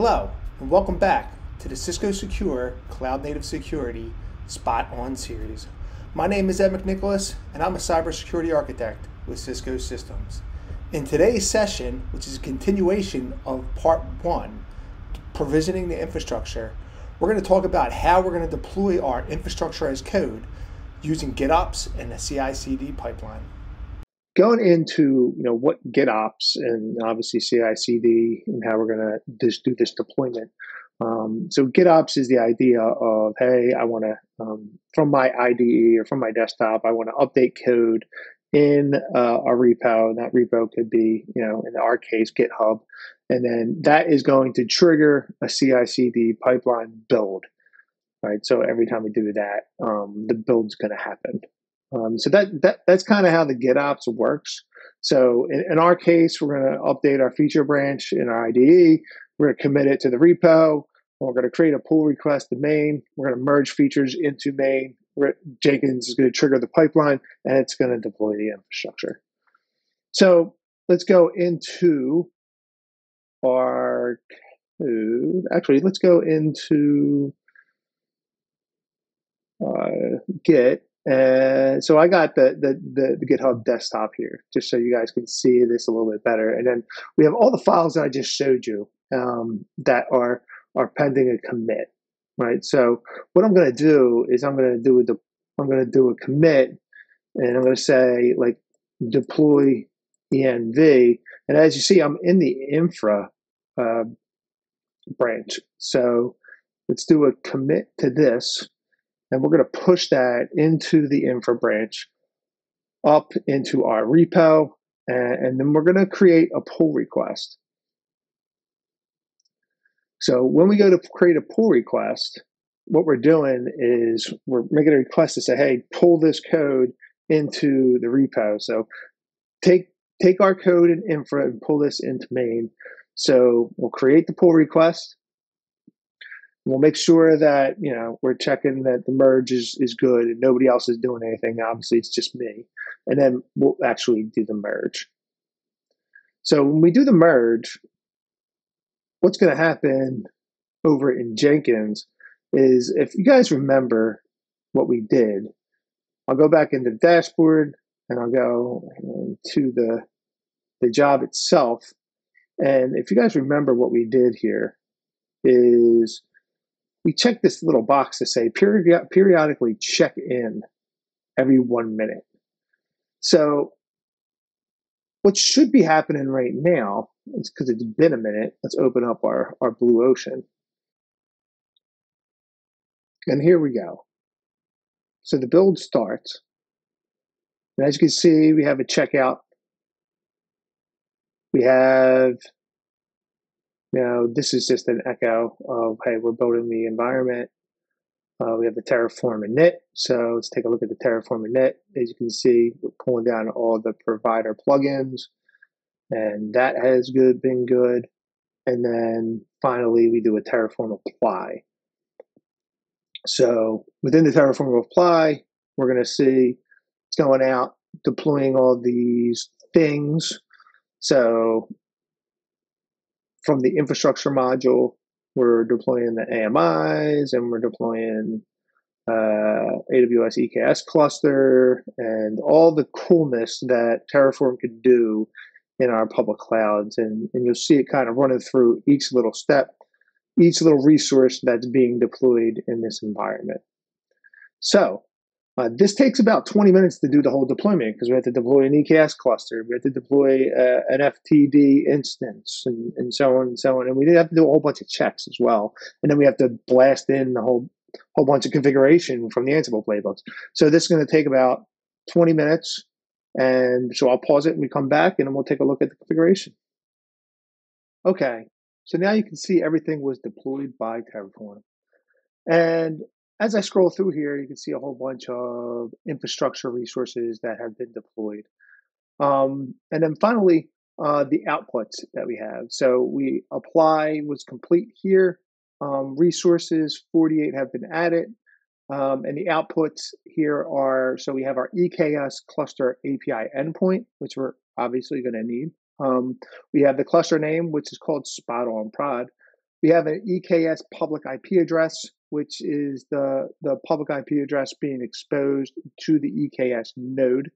Hello, and welcome back to the Cisco Secure Cloud Native Security Spot On series. My name is Ed McNicholas, and I'm a cybersecurity architect with Cisco Systems. In today's session, which is a continuation of part one, provisioning the infrastructure, we're going to talk about how we're going to deploy our infrastructure as code using GitOps and the CI/CD pipeline. Going into what GitOps and obviously CI/CD and how we're going to just do this deployment. So GitOps is the idea of, hey, I want to, from my IDE or from my desktop, I want to update code in a repo, and that repo could be, in our case, GitHub. And then that is going to trigger a CI/CD pipeline build, right? So every time we do that, the build's going to happen. So that's kind of how the GitOps works. So in our case, we're going to update our feature branch in our IDE. We're going to commit it to the repo. We're going to create a pull request to main. We're going to merge features into main. Jenkins is going to trigger the pipeline, and it's going to deploy the infrastructure. So let's go into our code. Actually, let's go into Git. So I got the GitHub desktop here, just so you guys can see this a little bit better. And then we have all the files that I just showed you that are pending a commit, right? So what I'm going to do is I'm going to do a commit, and I'm going to say like deploy env. And as you see, I'm in the infra branch. So let's do a commit to this. And we're going to push that into the infra branch up into our repo. And then we're going to create a pull request. So when we go to create a pull request, what we're doing is we're making a request to say, hey, pull this code into the repo. So take our code in infra and pull this into main. So we'll create the pull request. We'll make sure that we're checking that the merge is good and nobody else is doing anything. Obviously, it's just me. And then we'll actually do the merge. So when we do the merge, what's going to happen over in Jenkins is, if you guys remember what we did, I'll go back into the dashboard and I'll go to the job itself. And if you guys remember what we did here is, we check this little box to say periodically check in every 1 minute. So what should be happening right now is, because it's been a minute, let's open up our blue ocean. And here we go. So the build starts. And as you can see, we have a checkout. We have this is just an echo of, hey, we're building the environment. We have the Terraform init. So let's take a look at the Terraform init. As you can see, we're pulling down all the provider plugins, and that has been good. And then finally, we do a Terraform apply. So within the Terraform apply, we're going to see it's going out, deploying all these things. So from the infrastructure module, we're deploying the AMIs, and we're deploying AWS EKS cluster, and all the coolness that Terraform could do in our public clouds. And you'll see it kind of running through each little step, each little resource that's being deployed in this environment. So this takes about 20 minutes to do the whole deployment, because we have to deploy an EKS cluster, we have to deploy an FTD instance, and so on and so on. And we have to do a whole bunch of checks as well. And then we have to blast in the whole bunch of configuration from the Ansible playbooks. So this is going to take about 20 minutes. And so I'll pause it and we come back, and then we'll take a look at the configuration. Okay, so now you can see everything was deployed by Terraform. And as I scroll through here, you can see a whole bunch of infrastructure resources that have been deployed. And then finally, the outputs that we have. So we apply was complete here. Resources, 48 have been added. And the outputs here are, so we have our EKS cluster API endpoint, which we're obviously going to need. We have the cluster name, which is called SpotOnProd. We have an EKS public IP address, which is the public IP address being exposed to the EKS node.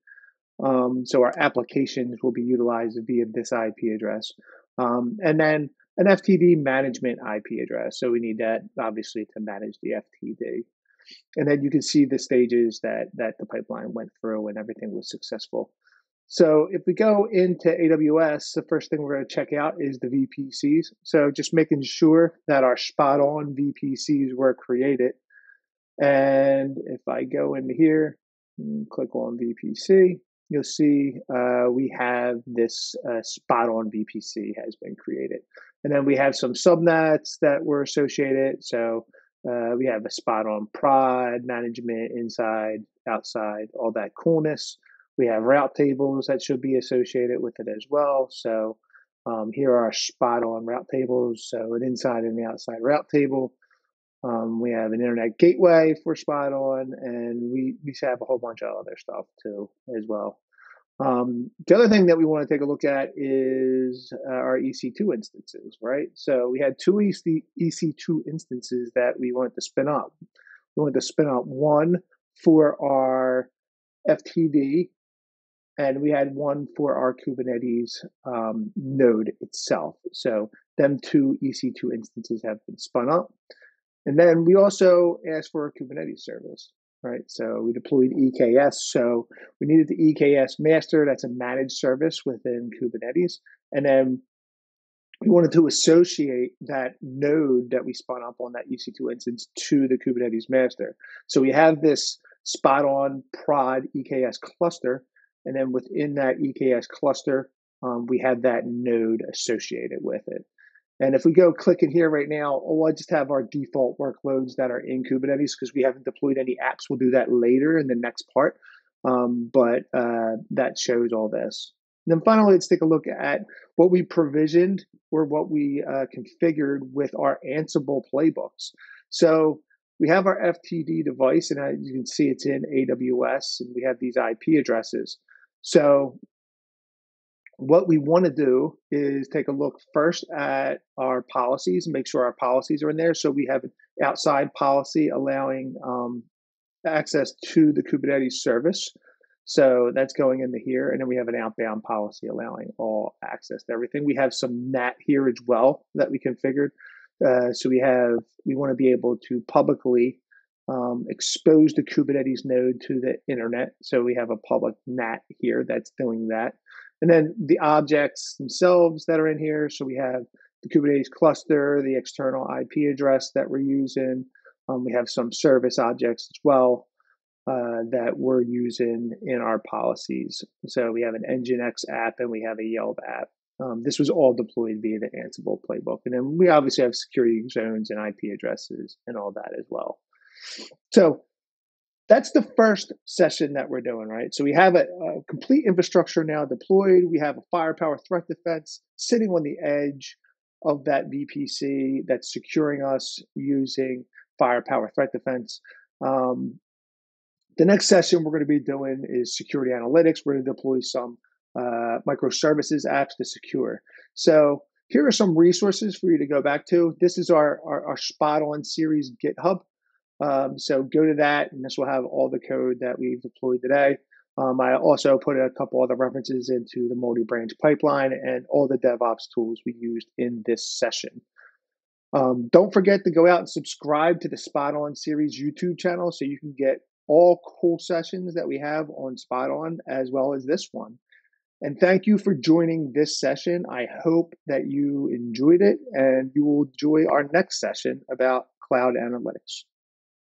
So our applications will be utilized via this IP address. And then an FTD management IP address. So we need that, obviously, to manage the FTD. And then you can see the stages that the pipeline went through and everything was successful. So if we go into AWS, the first thing we're going to check out is the VPCs. So just making sure that our SpotOn VPCs were created. And if I go into here and click on VPC, you'll see we have this SpotOn VPC has been created. And then we have some subnets that were associated. So we have a SpotOnProd management inside, outside, all that coolness. We have route tables that should be associated with it as well. So here are our SpotOn route tables. So an inside and an outside route table. We have an internet gateway for SpotOn, and we have a whole bunch of other stuff too as well. The other thing that we want to take a look at is our EC2 instances, right? So we had two EC2 instances that we wanted to spin up. We wanted to spin up one for our FTD, and we had one for our Kubernetes node itself. So them two EC2 instances have been spun up. And then we also asked for a Kubernetes service, right? So we deployed EKS. So we needed the EKS master. That's a managed service within Kubernetes. And then we wanted to associate that node that we spun up on that EC2 instance to the Kubernetes master. So we have this SpotOnProd EKS cluster. And then within that EKS cluster, we have that node associated with it. And if we go click in here right now, oh, I just have our default workloads that are in Kubernetes because we haven't deployed any apps. We'll do that later in the next part. But that shows all this. And then finally, let's take a look at what we provisioned or what we configured with our Ansible playbooks. So we have our FTD device, and as you can see, it's in AWS, and we have these IP addresses. So what we want to do is take a look first at our policies and make sure our policies are in there. So we have an outside policy allowing access to the Kubernetes service. So that's going into here. And then we have an outbound policy allowing all access to everything. We have some NAT here as well that we configured. So we want to be able to publicly expose the Kubernetes node to the internet. So we have a public NAT here that's doing that. And then the objects themselves that are in here. So we have the Kubernetes cluster, the external IP address that we're using. We have some service objects as well that we're using in our policies. So we have an NGINX app and we have a Yelp app. This was all deployed via the Ansible playbook. And then we obviously have security zones and IP addresses and all that as well. So that's the first session that we're doing, right? So we have a complete infrastructure now deployed. We have a Firepower Threat Defense sitting on the edge of that VPC that's securing us using Firepower Threat Defense. The next session we're going to be doing is security analytics. We're going to deploy some microservices apps to secure. So here are some resources for you to go back to. This is our SpotOn series GitHub. So go to that, and this will have all the code that we've deployed today. I also put a couple other references into the multi-branch pipeline and all the DevOps tools we used in this session. Don't forget to go out and subscribe to the SpotOn series YouTube channel so you can get all cool sessions that we have on SpotOn as well as this one. And thank you for joining this session. I hope that you enjoyed it, and you will enjoy our next session about cloud analytics.